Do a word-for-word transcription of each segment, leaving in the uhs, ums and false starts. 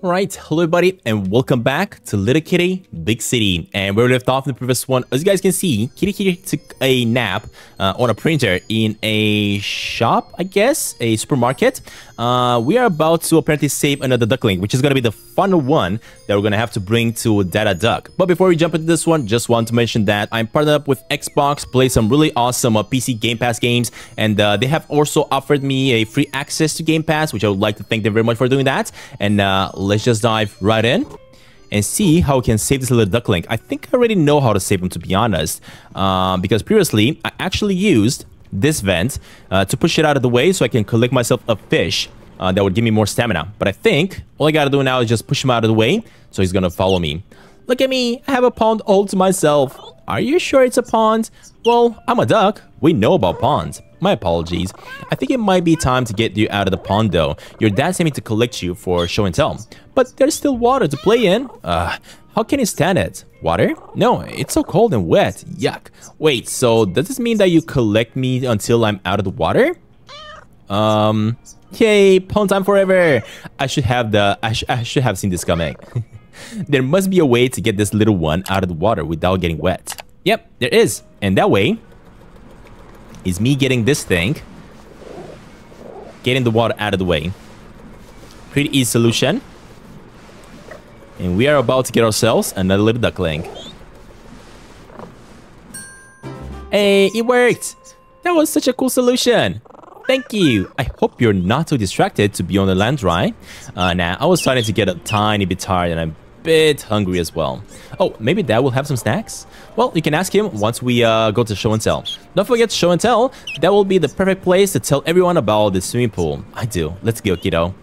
Right, hello everybody, and welcome back to Little Kitty, Big City. And where we left off in the previous one, as you guys can see, Kitty Kitty took a nap uh, on a printer in a shop, I guess, a supermarket. Uh, we are about to apparently save another duckling, which is going to be the final one that we're going to have to bring to Data Duck. But before we jump into this one, just want to mention that I'm partnered up with Xbox, play some really awesome uh, P C Game Pass games, and uh, they have also offered me a free access to Game Pass, which I would like to thank them very much for doing that. And uh, let's just dive right in and see how we can save this little duckling. I think I already know how to save him, to be honest, uh, because previously I actually used this vent uh, to push it out of the way so I can collect myself a fish uh, that would give me more stamina. But I think all I gotta do now is just push him out of the way so he's gonna follow me. Look at me, I have a pond all to myself. Are you sure it's a pond? Well, I'm a duck. We know about ponds. My apologies. I think it might be time to get you out of the pond, though. Your dad sent me to collect you for show and tell. But there's still water to play in. Uh, how can you stand it? Water? No, it's so cold and wet. Yuck. Wait, so does this mean that you collect me until I'm out of the water? Um, yay, pond time forever. I should have the, I, sh I should have seen this coming. There must be a way to get this little one out of the water without getting wet. Yep, there is. And that way is me getting this thing, getting the water out of the way. Pretty easy solution. And we are about to get ourselves another little duckling. Hey, it worked! That was such a cool solution. Thank you. I hope you're not too distracted to be on the land dry. Uh, nah, I was starting to get a tiny bit tired and I'm a bit hungry as well. Oh, maybe Dad will have some snacks? Well, you can ask him once we uh, go to show and tell. Don't forget show and tell. That will be the perfect place to tell everyone about the swimming pool. I do. Let's go, kiddo. All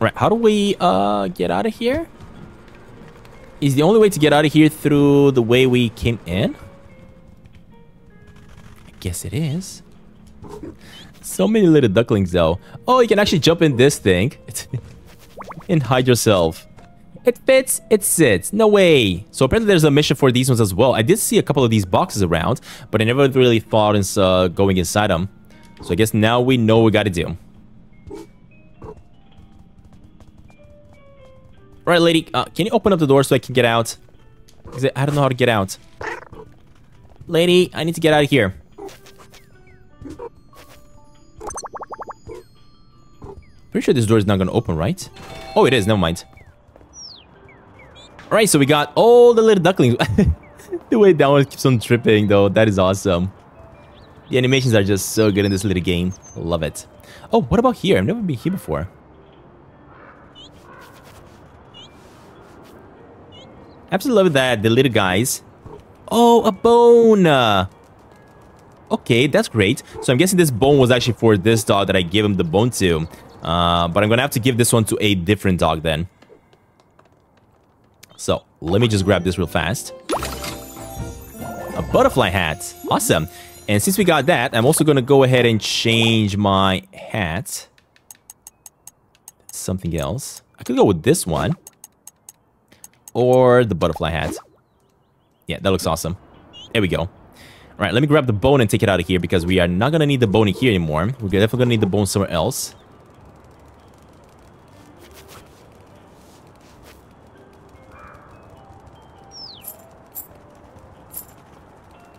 right, how do we uh, get out of here? Is the only way to get out of here through the way we came in? I guess it is. So many little ducklings, though. Oh, you can actually jump in this thing and hide yourself. It fits, it sits. No way. So apparently there's a mission for these ones as well. I did see a couple of these boxes around, but I never really thought of uh, going inside them. So I guess now we know what we gotta do. All right, lady, uh, can you open up the door so I can get out? Because I don't know how to get out. Lady, I need to get out of here. Pretty sure this door is not gonna open, right? Oh, it is. Never mind. All right, so we got all the little ducklings. The way that one keeps on tripping, though, that is awesome. The animations are just so good in this little game. Love it. Oh, what about here? I've never been here before. Absolutely love that. The little guys. Oh, a bone. Uh, okay, that's great. So I'm guessing this bone was actually for this dog that I gave him the bone to. Uh, but I'm gonna have to give this one to a different dog then. So, let me just grab this real fast. A butterfly hat. Awesome. And since we got that, I'm also gonna go ahead and change my hat. Something else. I could go with this one. Or the butterfly hat. Yeah, that looks awesome. There we go. Alright, let me grab the bone and take it out of here because we are not gonna need the bone in here anymore. We're definitely gonna need the bone somewhere else.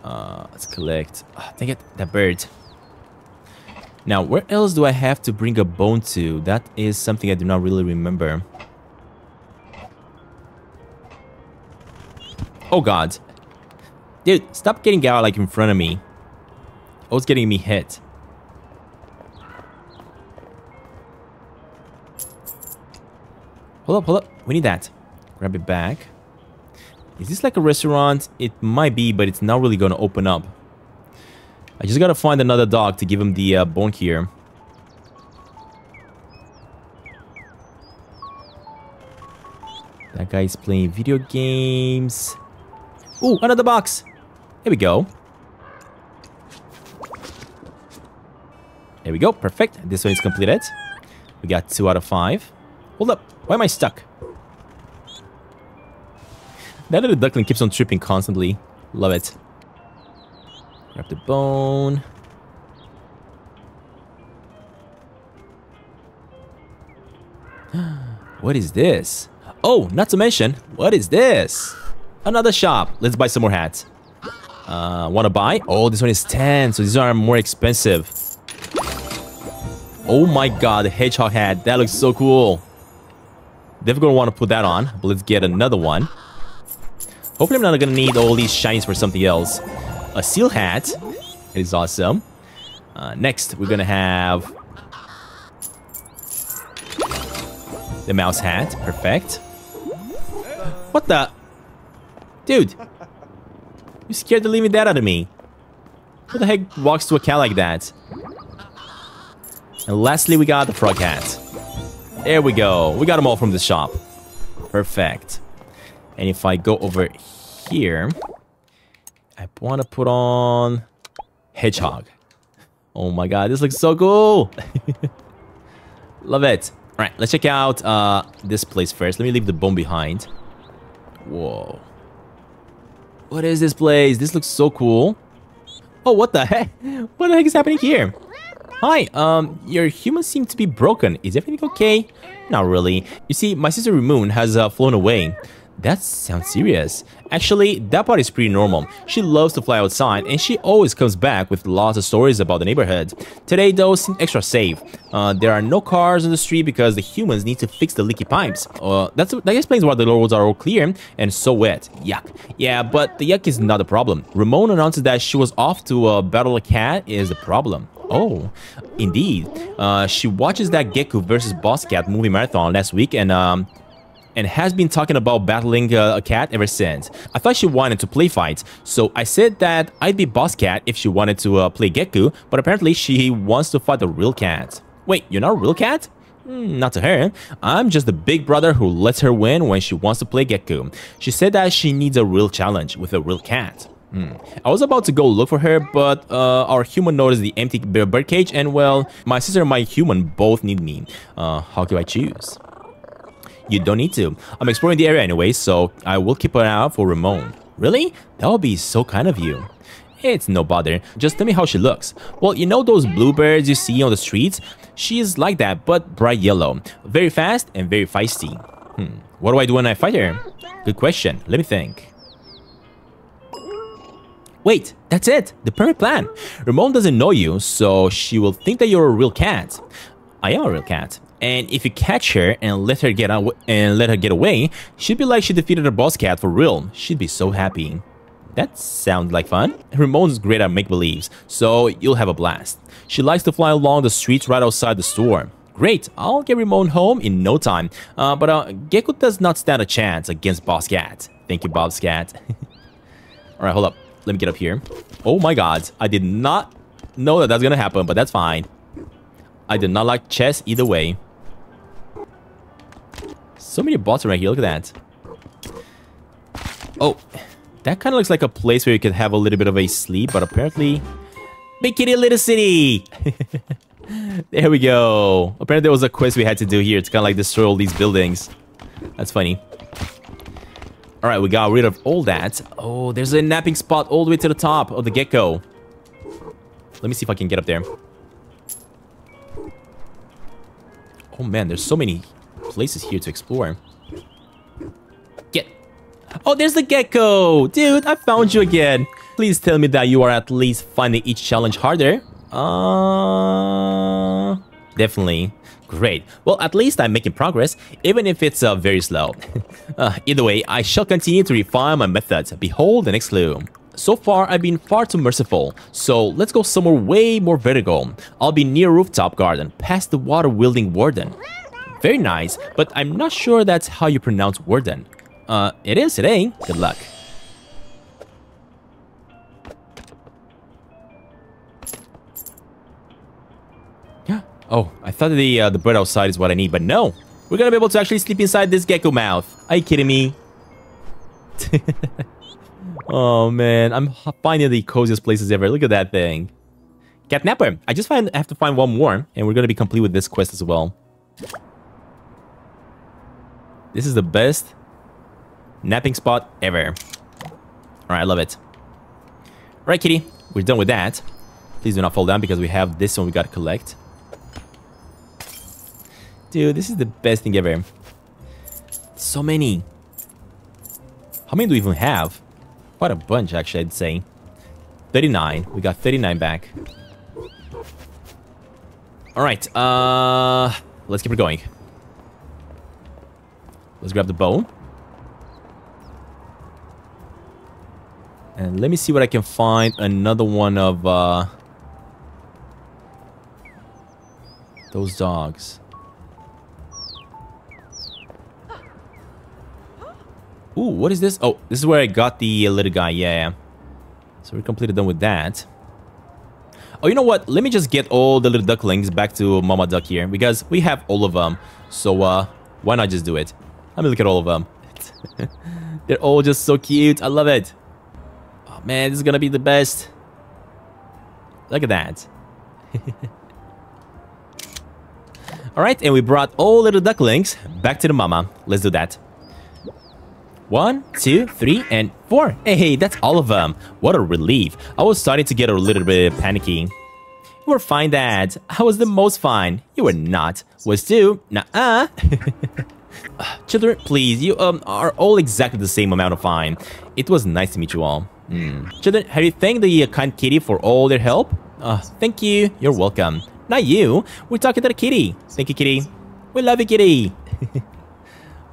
Uh, let's collect. Oh, dang it, that bird. Now, where else do I have to bring a bone to? That is something I do not really remember. Oh, God. Dude, stop getting out, like, in front of me. Oh, it's getting me hit. Hold up, hold up. We need that. Grab it back. Is this like a restaurant? It might be, but it's not really going to open up. I just got to find another dog to give him the uh, bone here. That guy's playing video games. Ooh, another box. There we go. There we go. Perfect. This one is completed. We got two out of five. Hold up. Why am I stuck? That little duckling keeps on tripping constantly. Love it. Grab the bone. What is this? Oh, not to mention, what is this? Another shop. Let's buy some more hats. Uh, want to buy? Oh, this one is ten, so these are more expensive. Oh my god, the hedgehog hat. That looks so cool. Definitely going to want to put that on. But let's get another one. Hopefully I'm not going to need all these shinies for something else. A seal hat. It is awesome. Uh, next, we're going to have the mouse hat. Perfect. What the? Dude. You scared the living dead out of me. Who the heck walks to a cat like that? And lastly, we got the frog hat. There we go. We got them all from the shop. Perfect. And if I go over here, I want to put on hedgehog. Oh my god, this looks so cool. Love it. All right, let's check out uh, this place first. Let me leave the bone behind. Whoa. What is this place? This looks so cool. Oh, what the heck? What the heck is happening here? Hi, um, your humans seem to be broken. Is everything okay? Not really. You see, my sister Moon has uh, flown away. That sounds serious. Actually, that part is pretty normal. She loves to fly outside, and she always comes back with lots of stories about the neighborhood. Today, though, seemed extra safe. Uh, there are no cars on the street because the humans need to fix the leaky pipes. Uh, that's, that explains why the roads are all clear and so wet. Yuck. Yeah, but the yuck is not a problem. Ramon announced that she was off to uh, battle a cat is the problem. Oh, indeed. Uh, she watches that Gekko versus Boss Cat movie marathon last week and um, and has been talking about battling uh, a cat ever since. I thought she wanted to play fights, so I said that I'd be Boss Cat if she wanted to uh, play Gekko, but apparently she wants to fight the real cat. Wait, you're not a real cat? Mm, not to her. I'm just the big brother who lets her win when she wants to play Gekko. She said that she needs a real challenge with a real cat. Hmm. I was about to go look for her, but uh, our human noticed the empty bird cage, and well, my sister and my human both need me. Uh, how do I choose? You don't need to. I'm exploring the area anyway, so I will keep an eye out for Ramon. Really? That would be so kind of you. It's no bother. Just tell me how she looks. Well, you know those bluebirds you see on the streets? She is like that, but bright yellow. Very fast and very feisty. Hmm. What do I do when I fight her? Good question. Let me think. Wait, that's it! The perfect plan! Ramon doesn't know you, so she will think that you're a real cat. I am a real cat. And if you catch her and let her get out and let her get away, she'd be like she defeated her boss cat for real. She'd be so happy. That sounds like fun. Ramon's great at make-believes, so you'll have a blast. She likes to fly along the streets right outside the store. Great, I'll get Ramon home in no time. Uh, but uh, Gekko does not stand a chance against Boss Cat. Thank you, Boss Cat. Alright, hold up. Let me get up here. Oh my god. I did not know that that's gonna happen, but that's fine. I did not like chess either way. So many bots right here. Look at that. Oh. That kind of looks like a place where you could have a little bit of a sleep, but apparently... Big Kitty, Little City! There we go. Apparently there was a quest we had to do here to kind of like destroy all these buildings. That's funny. Alright, we got rid of all that. Oh, there's a napping spot all the way to the top of the Gekko. Let me see if I can get up there. Oh man, there's so many places here to explore. Get. Oh, there's the Gekko! Dude, I found you again. Please tell me that you are at least finding each challenge harder. Uh, definitely. Great. Well, at least I'm making progress, even if it's uh, very slow. uh, either way, I shall continue to refine my methods. Behold the next clue. So far, I've been far too merciful, so let's go somewhere way more vertical. I'll be near rooftop garden, past the water-wielding warden. Very nice, but I'm not sure that's how you pronounce warden. Uh, it is today. Good luck. Oh, I thought the uh, the bread outside is what I need, but no. We're gonna be able to actually sleep inside this Gekko mouth. Are you kidding me? Oh, man. I'm finding the coziest places ever. Look at that thing. Catnapper. I just find, I have to find one more, and we're gonna be complete with this quest as well. This is the best napping spot ever. Alright, I love it. Alright, kitty. We're done with that. Please do not fall down because we have this one we gotta collect. Dude, this is the best thing ever. So many. How many do we even have? Quite a bunch, actually, I'd say. thirty-nine. We got thirty-nine back. Alright, uh... let's keep it going. Let's grab the bow. And let me see what I can find. Another one of, uh... those dogs. Ooh, what is this? Oh, this is where I got the little guy. Yeah, so we're completely done with that. Oh, you know what? Let me just get all the little ducklings back to Mama Duck here, because we have all of them. So, uh, why not just do it? Let me look at all of them. They're all just so cute. I love it. Oh, man, this is gonna be the best. Look at that. All right, and we brought all little ducklings back to the mama. Let's do that. One, two, three, and four. Hey, that's all of them. What a relief. I was starting to get a little bit panicky. You were fine, Dad. I was the most fine. You were not. Was too. Nuh-uh. Children, please. You um are all exactly the same amount of fine. It was nice to meet you all. Mm. Children, have you thanked the uh, kind kitty for all their help? Uh, thank you. You're welcome. Not you. We're talking to the kitty. Thank you, kitty. We love you, kitty.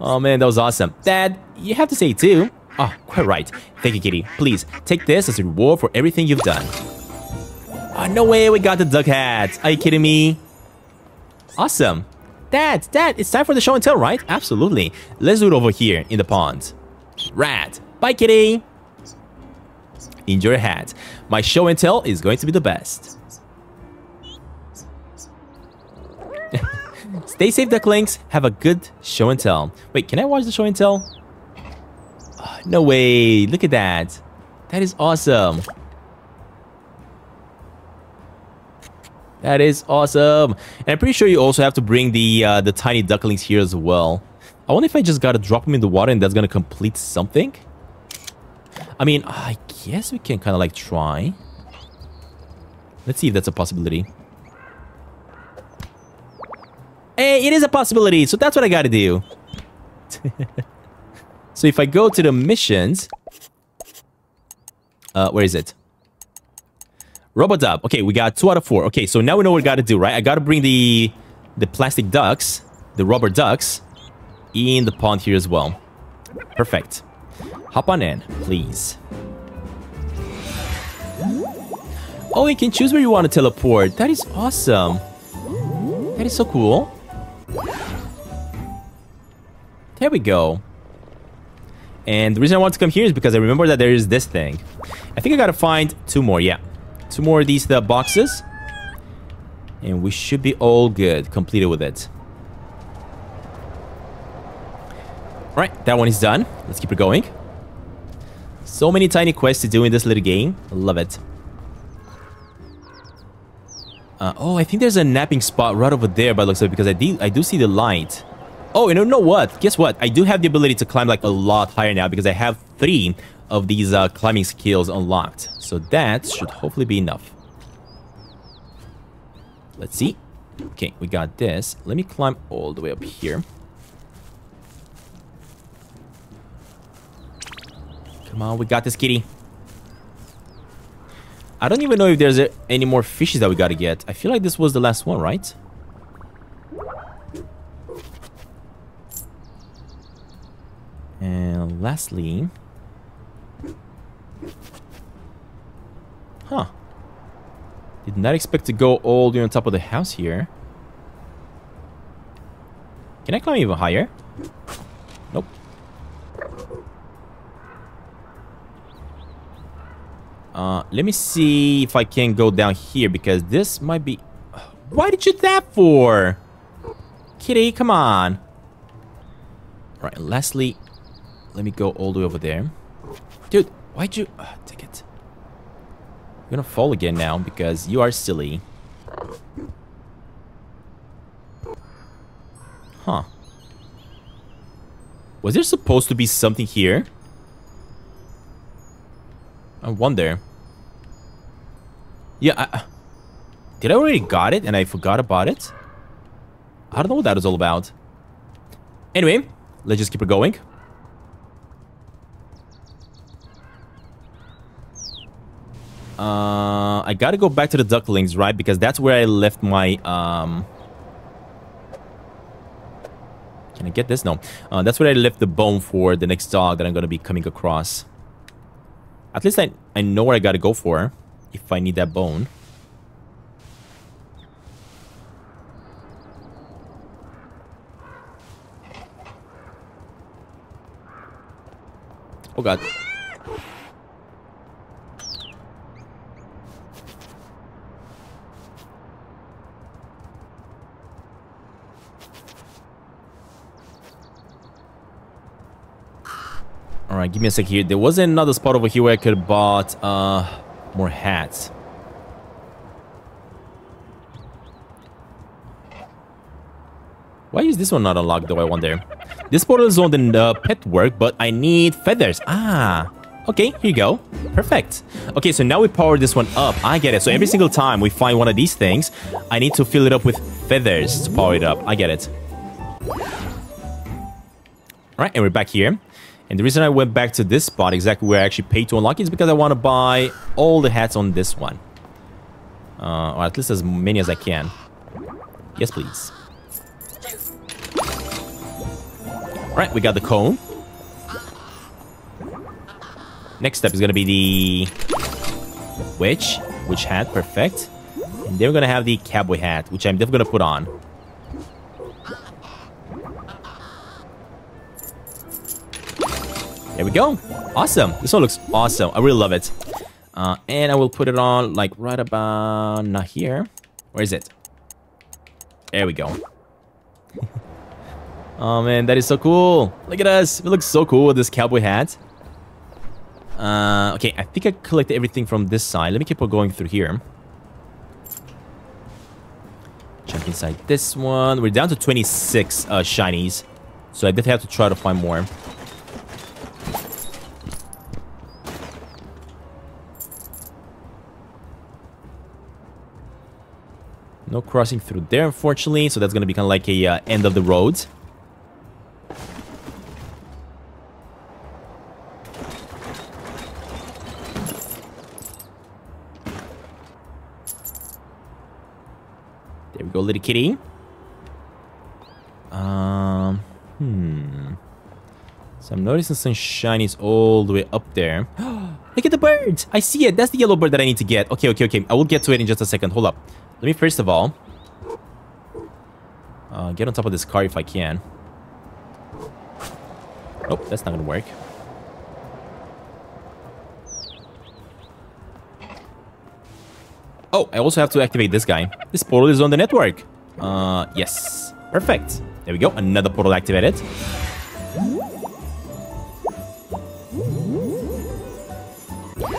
Oh, man, that was awesome. Dad, you have to say it too. Oh, quite right. Thank you, kitty. Please, take this as a reward for everything you've done. Oh, no way we got the duck hat. Are you kidding me? Awesome. Dad, Dad, it's time for the show and tell, right? Absolutely. Let's do it over here in the pond. Rat. Bye, kitty. Enjoy your hat. My show and tell is going to be the best. Stay safe, ducklings. Have a good show and tell. Wait, can I watch the show and tell? Oh, no way. Look at that. That is awesome. That is awesome. And I'm pretty sure you also have to bring the uh, the tiny ducklings here as well. I wonder if I just gotta drop them in the water and that's gonna complete something. I mean, I guess we can kind of like try. Let's see if that's a possibility. Hey, it is a possibility, so that's what I gotta do. So if I go to the missions... Uh, where is it? Robot Dub. Okay, we got two out of four. Okay, so now we know what we gotta do, right? I gotta bring the the plastic ducks, the rubber ducks, in the pond here as well. Perfect. Hop on in, please. Oh, you can choose where you want to teleport. That is awesome. That is so cool. There we go. And the reason I want to come here is because I remember that there is this thing. I think I gotta find two more, yeah. Two more of these the boxes. And we should be all good, completed with it. Alright, that one is done. Let's keep it going. So many tiny quests to do in this little game. I love it. Uh, oh, I think there's a napping spot right over there by the looks of it, because I do, I do see the light. Oh, and you know what? Guess what? I do have the ability to climb like a lot higher now because I have three of these uh, climbing skills unlocked. So that should hopefully be enough. Let's see. Okay, we got this. Let me climb all the way up here. Come on, we got this, kitty. I don't even know if there's any more fishes that we gotta get. I feel like this was the last one, right? And lastly... Huh. Did not expect to go all the way on top of the house here. Can I climb even higher? Nope. Uh, let me see if I can go down here, because this might be... Why did you do that for? Kitty, come on. All right, and lastly, let me go all the way over there. Dude, why'd you... Uh, take it. You're gonna fall again now, because you are silly. Huh. Was there supposed to be something here? I wonder... Yeah, I, did I already got it and I forgot about it? I don't know what that is all about. Anyway, let's just keep it going. Uh, I gotta go back to the ducklings, right? Because that's where I left my... Um... Can I get this? No. Uh, that's where I left the bone for the next dog that I'm gonna be coming across. At least I, I know where I gotta go for if I need that bone. Oh god. Alright, give me a sec here. There was another spot over here where I could have bought uh, more hats. Why is this one not unlocked though, I wonder? This portal is on the uh, pet work, but I need feathers. Ah, okay, here you go. Perfect. Okay, so now we power this one up. I get it. So every single time we find one of these things, I need to fill it up with feathers to power it up. I get it. Alright, and we're back here. And the reason I went back to this spot, exactly where I actually paid to unlock it, is because I want to buy all the hats on this one. Uh, or at least as many as I can. Yes, please. Alright, we got the comb. Next step is going to be the witch. Witch hat, perfect. And then we're going to have the cowboy hat, which I'm definitely going to put on. There we go. Awesome. This one looks awesome. I really love it. Uh, and I will put it on like right about not here. Where is it? There we go. Oh man, that is so cool. Look at us. It looks so cool with this cowboy hat. Uh, okay, I think I collected everything from this side. Let me keep on going through here. Jump inside this one. We're down to twenty-six uh, shinies. So I definitely have to try to find more. No crossing through there, unfortunately, so that's going to be kind of like a uh, end of the road. There we go, little kitty. Um, hmm. So I'm noticing some shinies all the way up there. Look at the bird! I see it! That's the yellow bird that I need to get. Okay, okay, okay. I will get to it in just a second. Hold up. Let me first of all uh, get on top of this car if I can. Nope, that's not gonna work. Oh, I also have to activate this guy. This portal is on the network. Uh, yes, perfect. There we go. Another portal activated.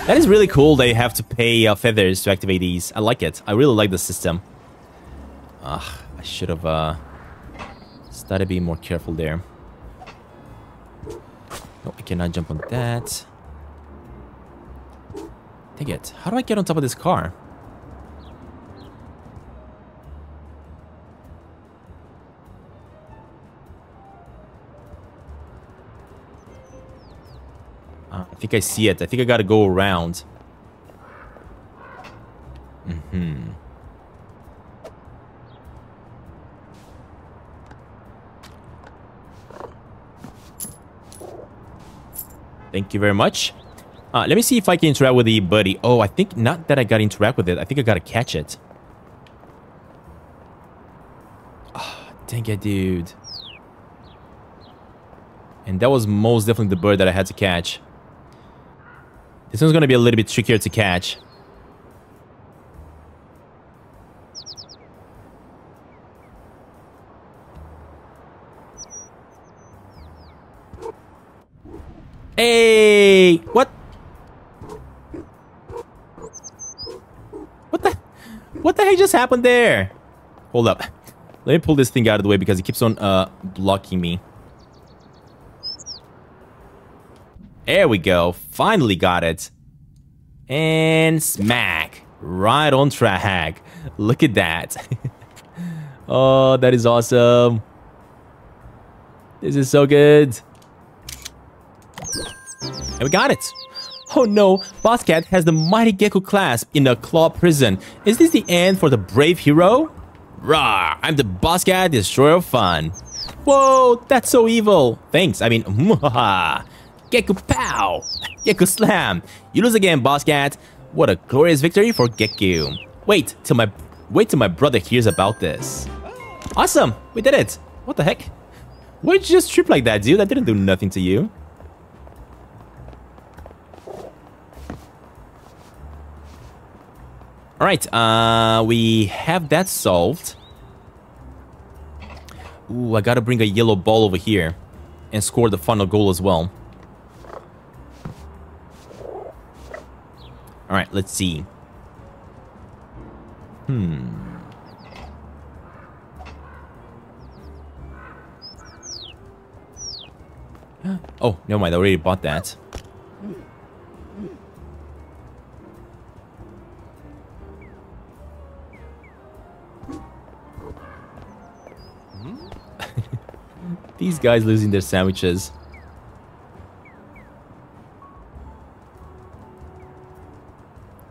That is really cool that you have to pay uh, feathers to activate these. I like it. I really like the system. Ugh, I should have uh, started being more careful there. No, I cannot jump on that. Dang it. How do I get on top of this car? I think I see it. I think I gotta go around. Mm-hmm. Thank you very much. Uh, let me see if I can interact with the buddy. Oh, I think not that I gotta interact with it. I think I gotta catch it. Oh, dang it, dude. And that was most definitely the bird that I had to catch. This one's gonna be a little bit trickier to catch. Hey! What? What the? What the heck just happened there? Hold up. Let me pull this thing out of the way because it keeps on uh, blocking me. There we go. Finally got it. And smack. Right on track. Look at that. Oh, that is awesome. This is so good. And we got it. Oh no, Boss Cat has the mighty Gekko clasp in a claw prison. Is this the end for the brave hero? Rawr, I'm the Boss Cat, destroyer of fun. Whoa, that's so evil. Thanks, I mean, muhaha. Gekko pow, Gekko slam. You lose again, Boss Cat. What a glorious victory for Gekko. Wait till my, wait till my brother hears about this. Awesome, we did it. What the heck? Why'd you just trip like that, dude? That didn't do nothing to you. All right, uh, we have that solved. Ooh, I gotta bring a yellow ball over here and score the final goal as well. All right, let's see. Hmm. Oh, never mind, I already bought that. These guys losing their sandwiches.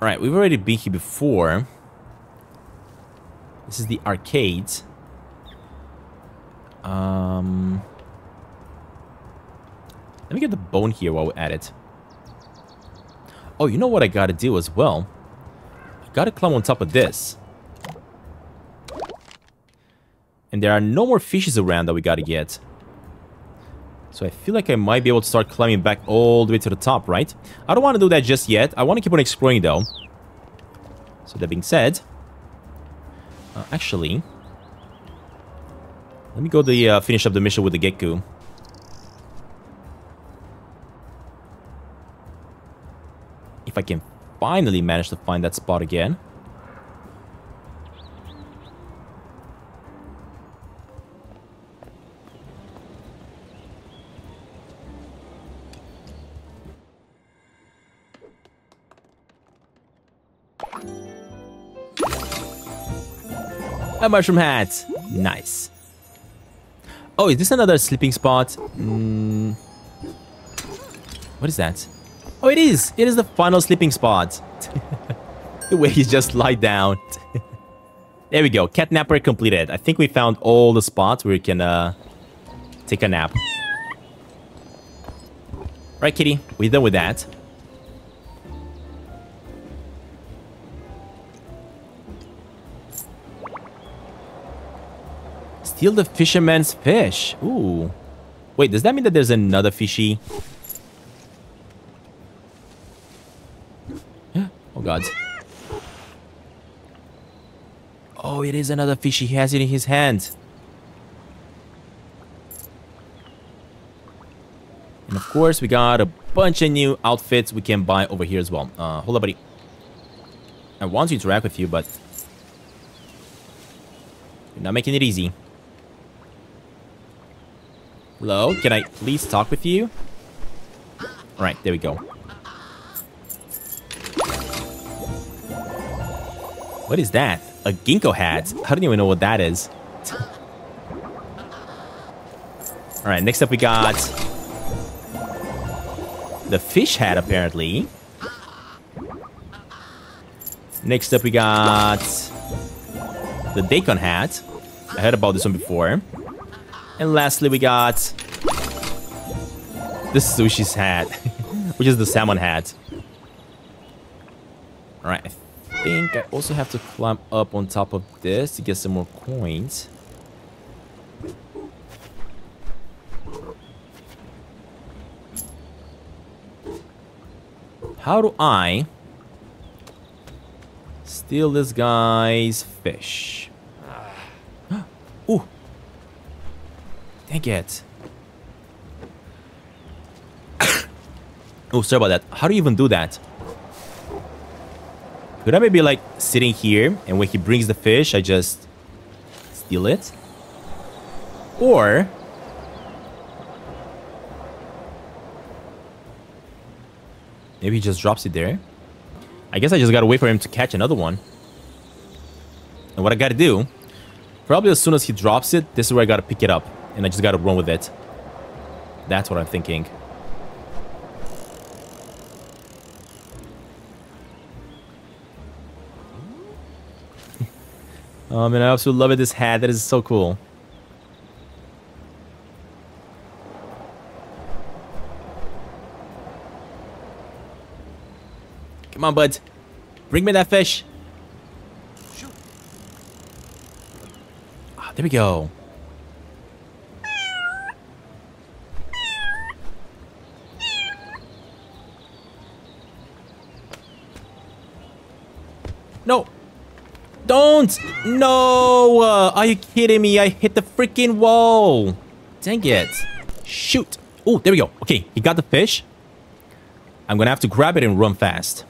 Alright, we've already been here before. This is the arcade. Um, let me get the bone here while we're at it. Oh, you know what I gotta do as well? I gotta climb on top of this. And there are no more fishes around that we gotta get. So I feel like I might be able to start climbing back all the way to the top, right? I don't want to do that just yet. I want to keep on exploring, though. So that being said... Uh, actually... Let me go the uh, finish up the mission with the Gekko. If I can finally manage to find that spot again. A mushroom hat. Nice. Oh, is this another sleeping spot? Mm. What is that? Oh, it is. It is the final sleeping spot. The way he's just lied down. There we go. Catnapper completed. I think we found all the spots where we can uh, take a nap. Right, kitty. We're done with that. Steal the fisherman's fish. Ooh. Wait, does that mean that there's another fishy? Oh, God. Oh, it is another fish. He has it in his hand. And of course, we got a bunch of new outfits we can buy over here as well. Uh, hold up, buddy. I want to interact with you, but... you're not making it easy. Hello, can I please talk with you? Alright, there we go. What is that? A Gekko hat? I don't even know what that is. Alright, next up we got... the fish hat, apparently. Next up we got... the daikon hat. I heard about this one before. And lastly, we got the sushi's hat, which is the salmon hat. All right, I think I also have to climb up on top of this to get some more coins. How do I steal this guy's fish? Ooh. Dang it. Oh, sorry about that. How do you even do that? Could I maybe like sitting here and when he brings the fish, I just steal it? Or... maybe he just drops it there. I guess I just gotta wait for him to catch another one. And what I gotta do Probably as soon as he drops it, this is where I gotta pick it up. And I just gotta run with it. That's what I'm thinking. Oh man, I absolutely love it, this hat. That is so cool. Come on, bud. Bring me that fish. Ah, there we go. No. Don't! No! Uh, are you kidding me? I hit the freaking wall! Dang it. Shoot! Oh, there we go. Okay, he got the fish. I'm gonna have to grab it and run fast.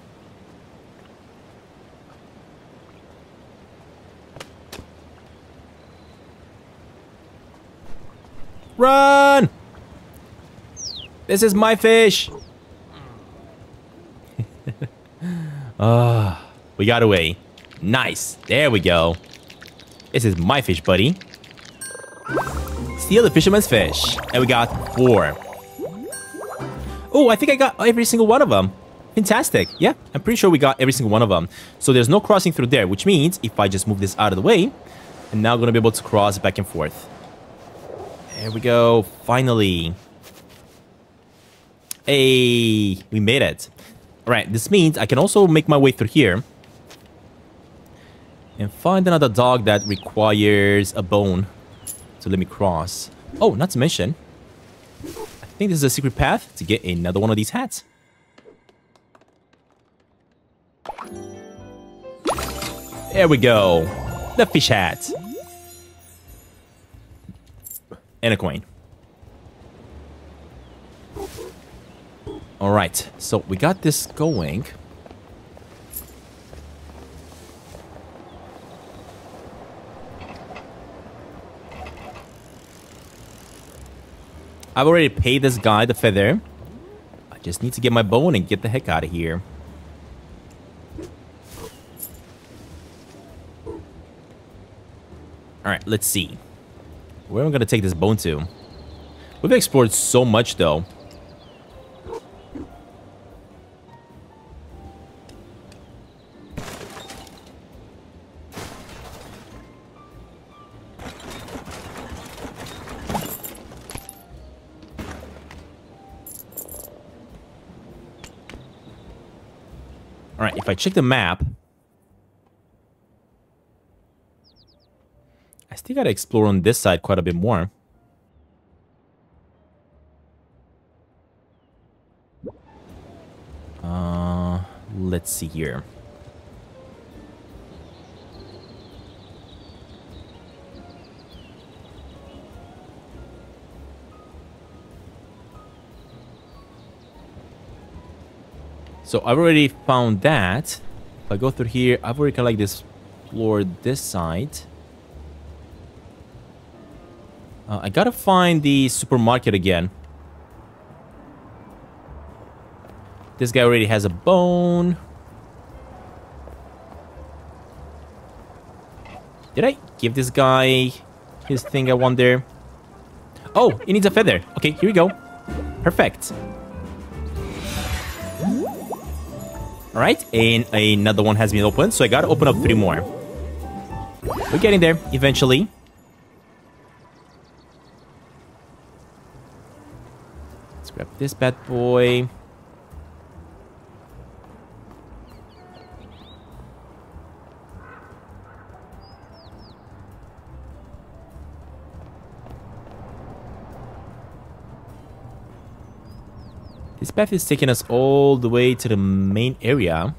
Run! This is my fish! Ah, uh, we got away. Nice. There we go. This is my fish, buddy. Steal the fisherman's fish. And we got four. Oh, I think I got every single one of them. Fantastic. Yeah, I'm pretty sure we got every single one of them. So there's no crossing through there, which means if I just move this out of the way, I'm now going to be able to cross back and forth. There we go. Finally. Hey, we made it. All right, this means I can also make my way through here. And find another dog that requires a bone. So let me cross. Oh, not to mention, I think this is a secret path to get another one of these hats. There we go. The fish hat. And a coin. All right. So we got this going. I've already paid this guy the feather. I just need to get my bone and get the heck out of here. Alright, let's see. Where am I going to take this bone to? We've explored so much, though. If I check the map, I still gotta explore on this side quite a bit more. Uh, let's see here. So I've already found that. If I go through here, I've already kind of like this floor this side. Uh, I gotta find the supermarket again. This guy already has a bone. Did I give this guy his thing, I wonder? Oh, he needs a feather. Okay, here we go. Perfect. All right, and another one has been opened, so I gotta open up three more. We're getting there, eventually. Let's grab this bad boy. This path is taking us all the way to the main area.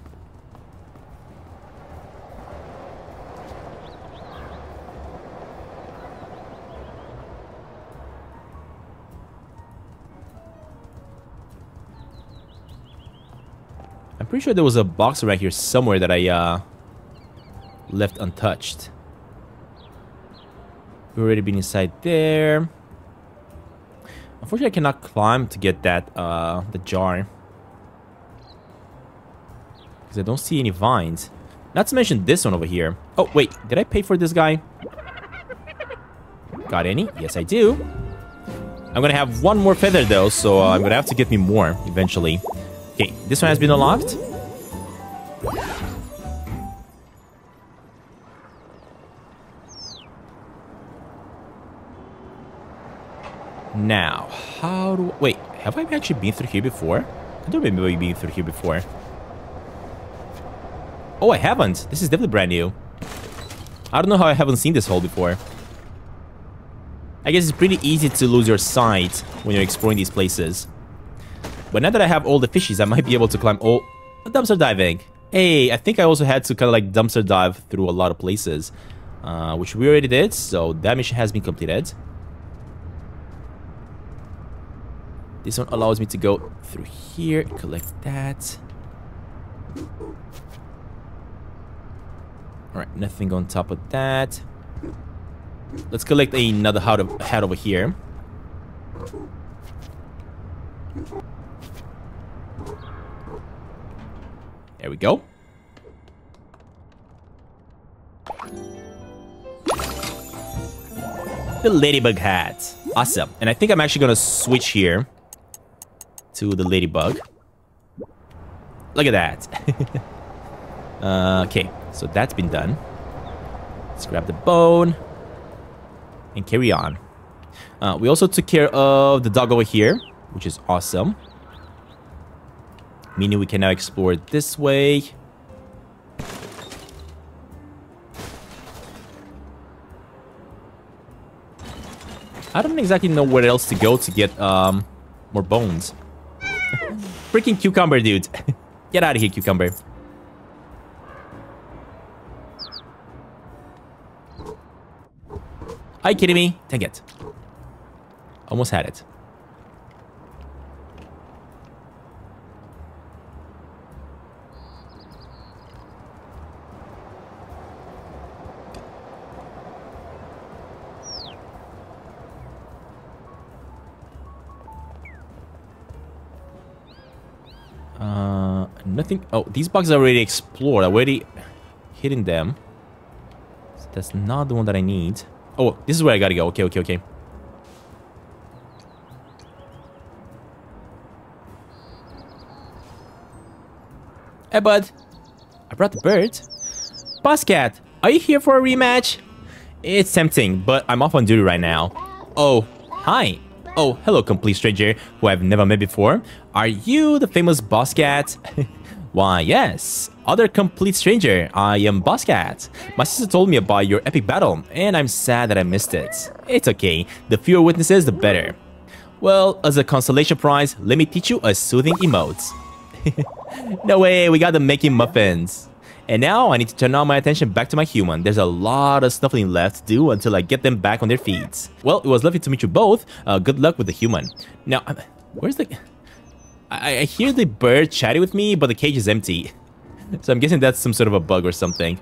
I'm pretty sure there was a box right here somewhere that I uh, left untouched. We've already been inside there. Unfortunately, I cannot climb to get that, uh, the jar. Because I don't see any vines. Not to mention this one over here. Oh, wait. Did I pay for this guy? Got any? Yes, I do. I'm gonna have one more feather, though, so uh, I'm gonna have to get me more eventually. Okay, this one has been unlocked. Now, how do... Wait, have I actually been through here before? I don't remember being through here before. Oh, I haven't. This is definitely brand new. I don't know how I haven't seen this hole before. I guess it's pretty easy to lose your sight when you're exploring these places. But now that I have all the fishies, I might be able to climb all... Dumpster diving. Hey, I think I also had to kind of like dumpster dive through a lot of places. Uh, which we already did, so that mission has been completed. This one allows me to go through here, collect that. Alright, nothing on top of that. Let's collect another hat over here. There we go. The ladybug hat. Awesome. And I think I'm actually going to switch here to the ladybug. Look at that. uh, okay, so that's been done. Let's grab the bone. And carry on. Uh, we also took care of the dog over here, which is awesome. Meaning we can now explore it this way. I don't exactly know where else to go to get um, more bones. Freaking cucumber, dude. Get out of here, cucumber. Are you kidding me? Dang it. Almost had it. Uh, nothing. Oh, these boxes are already explored. I already hidden them. So that's not the one that I need. Oh, this is where I gotta go. Okay, okay, okay. Hey, bud. I brought the bird. Boss Cat, are you here for a rematch? It's tempting, but I'm off on duty right now. Oh, hi. Oh, hello, complete stranger who I've never met before. Are you the famous Boss Cat? Why, yes. Other complete stranger, I am Boss Cat. My sister told me about your epic battle, and I'm sad that I missed it. It's okay. The fewer witnesses, the better. Well, as a consolation prize, let me teach you a soothing emote. No way, we got them making muffins. And now I need to turn all my attention back to my human. There's a lot of snuffling left to do until I get them back on their feet. Well, it was lovely to meet you both. Uh, good luck with the human. Now, where's the... I hear the bird chatting with me, but the cage is empty. So I'm guessing that's some sort of a bug or something.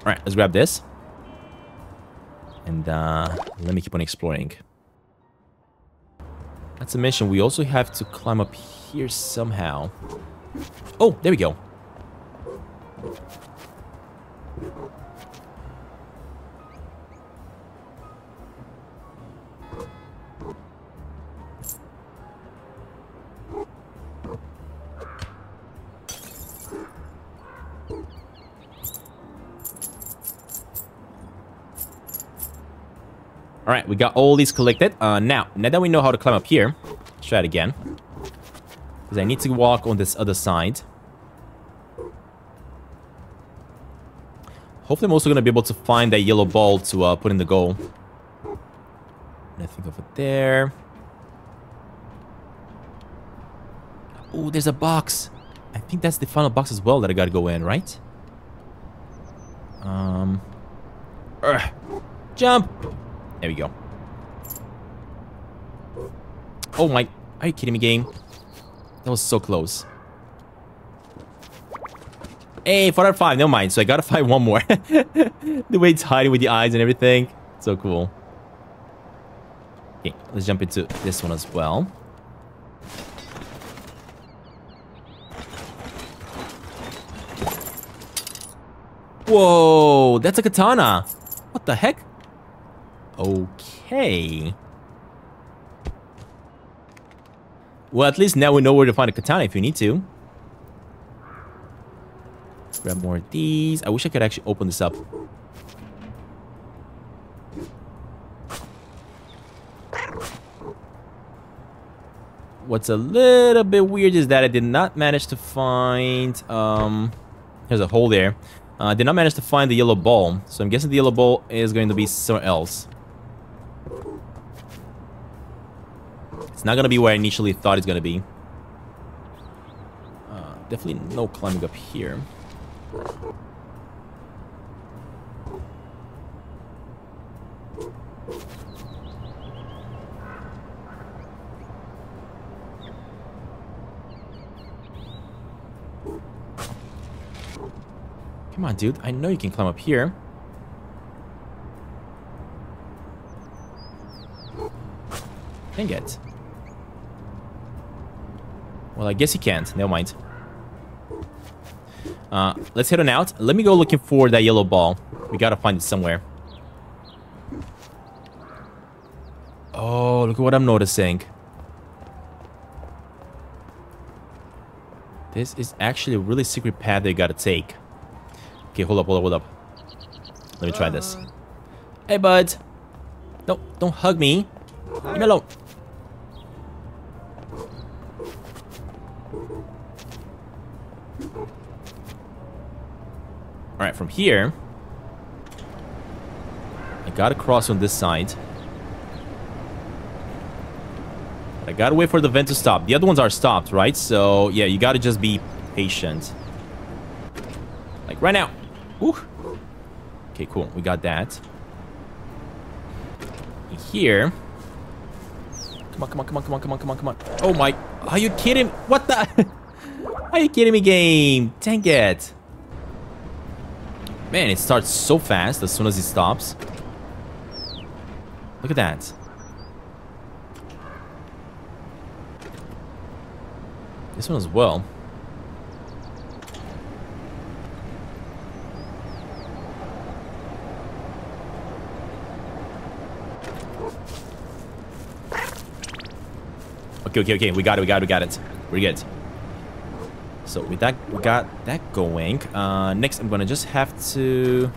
Alright, let's grab this. And uh, let me keep on exploring. Not to mention, we also have to climb up here somehow. Oh, there we go. All right, we got all these collected. Uh, now, now that we know how to climb up here, let's try it again. Because I need to walk on this other side. Hopefully, I'm also going to be able to find that yellow ball to uh, put in the goal. Nothing over there. Oh, there's a box. I think that's the final box as well that I got to go in, right? Um, uh, jump! There we go. Oh my... Are you kidding me, game? That was so close. Hey, four out of five. Never mind. So I gotta find one more. The way it's hiding with the eyes and everything. So cool. Okay, let's jump into this one as well. Whoa, that's a katana. What the heck? Okay. Well, at least now we know where to find a katana if you need to. Grab more of these. I wish I could actually open this up. What's a little bit weird is that I did not manage to find... Um, there's a hole there. Uh, I did not manage to find the yellow ball. So I'm guessing the yellow ball is going to be somewhere else. It's not going to be where I initially thought it's going to be. Uh, definitely no climbing up here. Come on, dude. I know you can climb up here. Dang it. Well, I guess you can't. Never mind. Uh, let's head on out. Let me go looking for that yellow ball. We gotta find it somewhere. Oh, look at what I'm noticing. This is actually a really secret path that you gotta take. Okay, hold up, hold up, hold up. Let me try this. Hey, bud. No, don't hug me. Leave me alone. Alright, from here, I gotta cross on this side. But I gotta wait for the vent to stop. The other ones are stopped, right? So, yeah, you gotta just be patient. Like, right now. Ooh. Okay, cool. We got that. In here. Come on, come on, come on, come on, come on, come on, come on. Oh my. Are you kidding? What the? Are you kidding me, game? Dang it. Man, it starts so fast as soon as it stops. Look at that. This one as well. Okay, okay, okay, we got it, we got it, we got it. We're good. So with that, we got that going. Uh, next, I'm gonna just have to...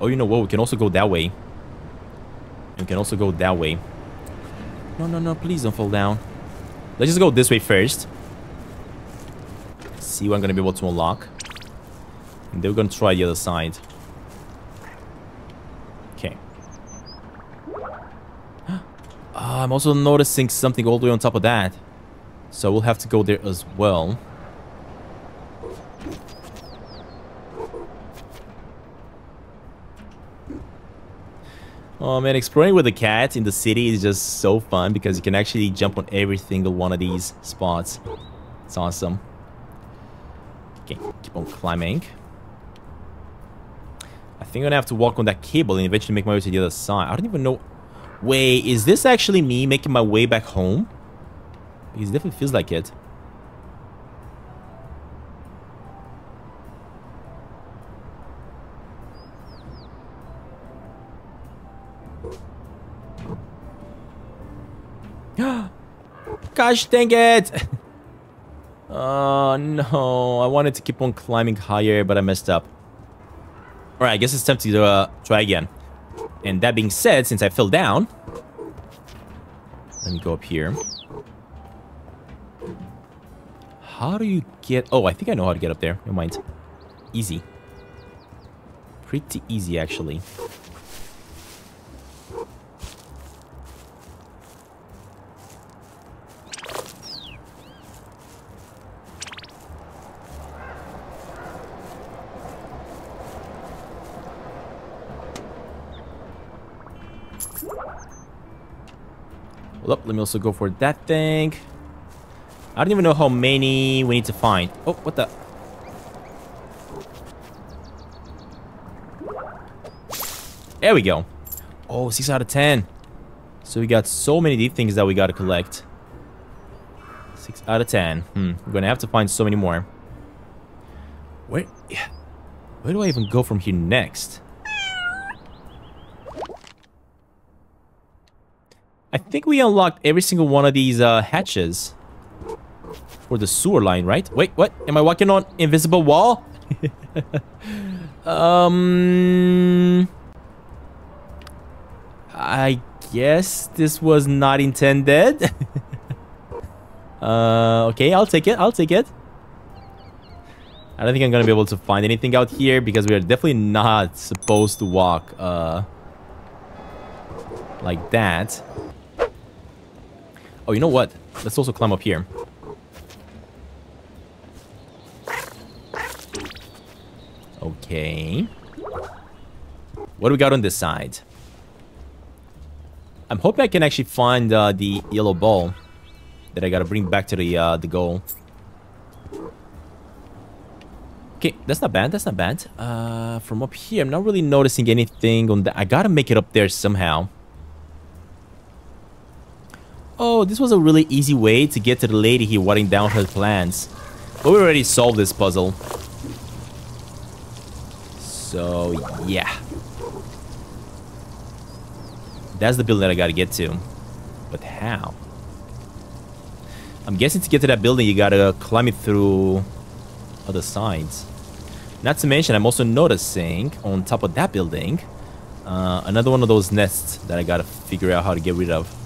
Oh, you know what? We can also go that way. We can also go that way. No, no, no, please don't fall down. Let's just go this way first. See what I'm gonna be able to unlock. And then we're gonna try the other side. I'm also noticing something all the way on top of that. So we'll have to go there as well. Oh man, exploring with the cat in the city is just so fun because you can actually jump on every single one of these spots. It's awesome. Okay, keep on climbing. I think I'm gonna have to walk on that cable and eventually make my way to the other side. I don't even know... Wait, is this actually me making my way back home? Because it definitely feels like it. Gosh dang it! Oh no, I wanted to keep on climbing higher, but I messed up. Alright, I guess it's time to uh, try again. And that being said, since I fell down, let me go up here. How do you get... Oh, I think I know how to get up there. Never mind. Easy. Pretty easy, actually. Well, let me also go for that thing. I don't even know how many we need to find. Oh, what the? There we go. Oh, six out of ten. So we got so many deep things that we got to collect. six out of ten. Hmm. We're going to have to find so many more. Where? Yeah. Where do I even go from here next? I think we unlocked every single one of these uh, hatches. For the sewer line, right? Wait, what? Am I walking on invisible wall? um... I guess this was not intended. uh, okay, I'll take it. I'll take it. I don't think I'm gonna be able to find anything out here because we are definitely not supposed to walk uh, like that. Oh, you know what? Let's also climb up here. Okay. What do we got on this side? I'm hoping I can actually find uh, the yellow ball that I gotta bring back to the uh, the goal. Okay, that's not bad. That's not bad. Uh, from up here, I'm not really noticing anything on that. I gotta make it up there somehow. Oh, this was a really easy way to get to the lady here watering down her plants. But we already solved this puzzle. So, yeah. That's the building that I gotta get to. But how? I'm guessing to get to that building, you gotta climb it through other sides. Not to mention, I'm also noticing on top of that building, uh, another one of those nests that I gotta figure out how to get rid of.